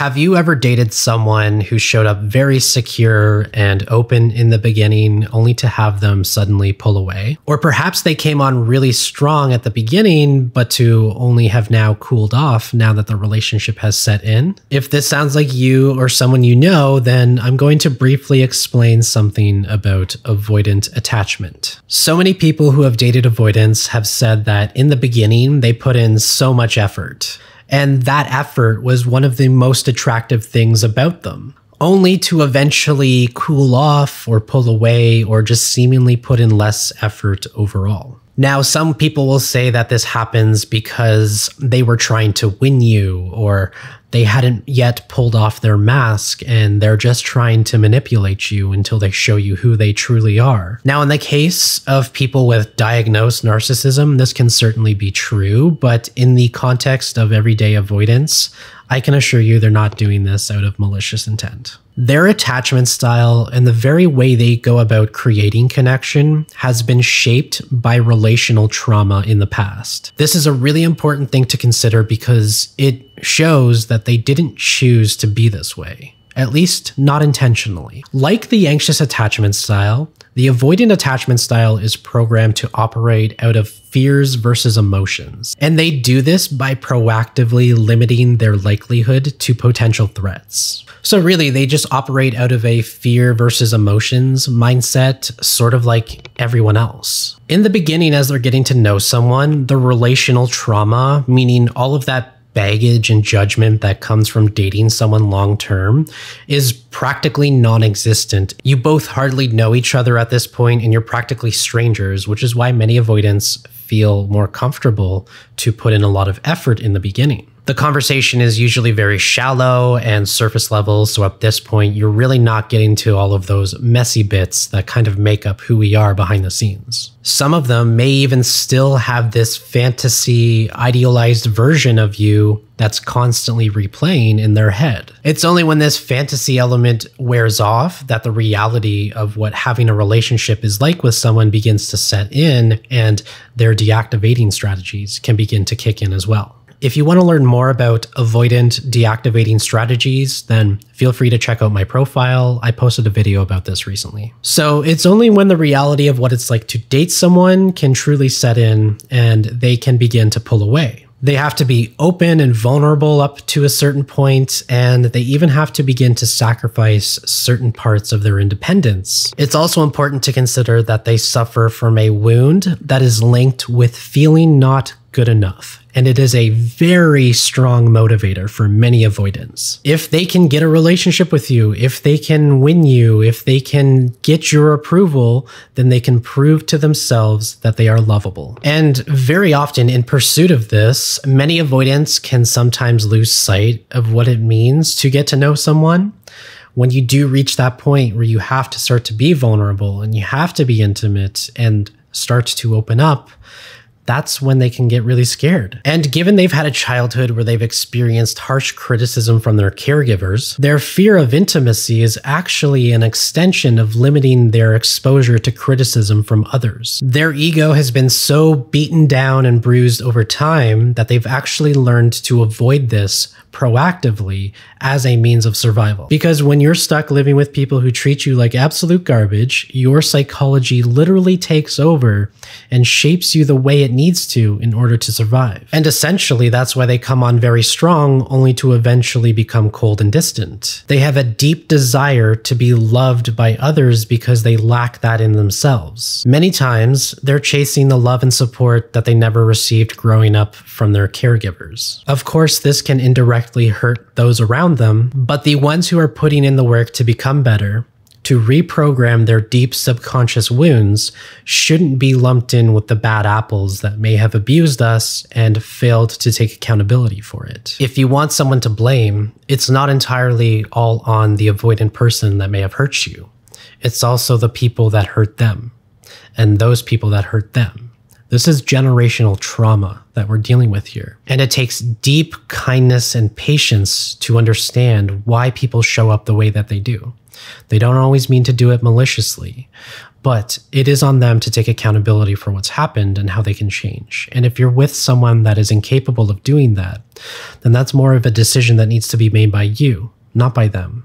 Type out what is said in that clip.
Have you ever dated someone who showed up very secure and open in the beginning, only to have them suddenly pull away? Or perhaps they came on really strong at the beginning, but to only have now cooled off now that the relationship has set in? If this sounds like you or someone you know, then I'm going to briefly explain something about avoidant attachment. So many people who have dated avoidants have said that in the beginning, they put in so much effort. And that effort was one of the most attractive things about them, only to eventually cool off or pull away or just seemingly put in less effort overall. Now, some people will say that this happens because they were trying to win you, or they hadn't yet pulled off their mask and they're just trying to manipulate you until they show you who they truly are. Now, in the case of people with diagnosed narcissism, this can certainly be true, but in the context of everyday avoidance, I can assure you they're not doing this out of malicious intent. Their attachment style and the very way they go about creating connection has been shaped by relational trauma in the past. This is a really important thing to consider because it shows that they didn't choose to be this way, at least not intentionally. Like the anxious attachment style, the avoidant attachment style is programmed to operate out of fears versus emotions, and they do this by proactively limiting their likelihood to potential threats. So really, they just operate out of a fear versus emotions mindset, sort of like everyone else. In the beginning, as they're getting to know someone, the relational trauma, meaning all of that baggage and judgment that comes from dating someone long-term, is practically non-existent. You both hardly know each other at this point, and you're practically strangers, which is why many avoidants feel more comfortable to put in a lot of effort in the beginning. The conversation is usually very shallow and surface level, so at this point, you're really not getting to all of those messy bits that kind of make up who we are behind the scenes. Some of them may even still have this fantasy, idealized version of you that's constantly replaying in their head. It's only when this fantasy element wears off that the reality of what having a relationship is like with someone begins to set in, and their deactivating strategies can begin to kick in as well. If you want to learn more about avoidant deactivating strategies, then feel free to check out my profile. I posted a video about this recently. So it's only when the reality of what it's like to date someone can truly set in and they can begin to pull away. They have to be open and vulnerable up to a certain point, and they even have to begin to sacrifice certain parts of their independence. It's also important to consider that they suffer from a wound that is linked with feeling not good enough, and it is a very strong motivator for many avoidants. If they can get a relationship with you, if they can win you, if they can get your approval, then they can prove to themselves that they are lovable. And very often in pursuit of this, many avoidants can sometimes lose sight of what it means to get to know someone. When you do reach that point where you have to start to be vulnerable and you have to be intimate and start to open up, that's when they can get really scared. And given they've had a childhood where they've experienced harsh criticism from their caregivers, their fear of intimacy is actually an extension of limiting their exposure to criticism from others. Their ego has been so beaten down and bruised over time that they've actually learned to avoid this proactively as a means of survival. Because when you're stuck living with people who treat you like absolute garbage, your psychology literally takes over and shapes you the way it needs to in order to survive. And essentially, that's why they come on very strong, only to eventually become cold and distant. They have a deep desire to be loved by others because they lack that in themselves. Many times, they're chasing the love and support that they never received growing up from their caregivers. Of course, this can indirectly hurt those around them, but the ones who are putting in the work to become better, to reprogram their deep subconscious wounds, shouldn't be lumped in with the bad apples that may have abused us and failed to take accountability for it. If you want someone to blame, it's not entirely all on the avoidant person that may have hurt you. It's also the people that hurt them, and those people that hurt them. This is generational trauma that we're dealing with here. And it takes deep kindness and patience to understand why people show up the way that they do. They don't always mean to do it maliciously, but it is on them to take accountability for what's happened and how they can change. And if you're with someone that is incapable of doing that, then that's more of a decision that needs to be made by you, not by them.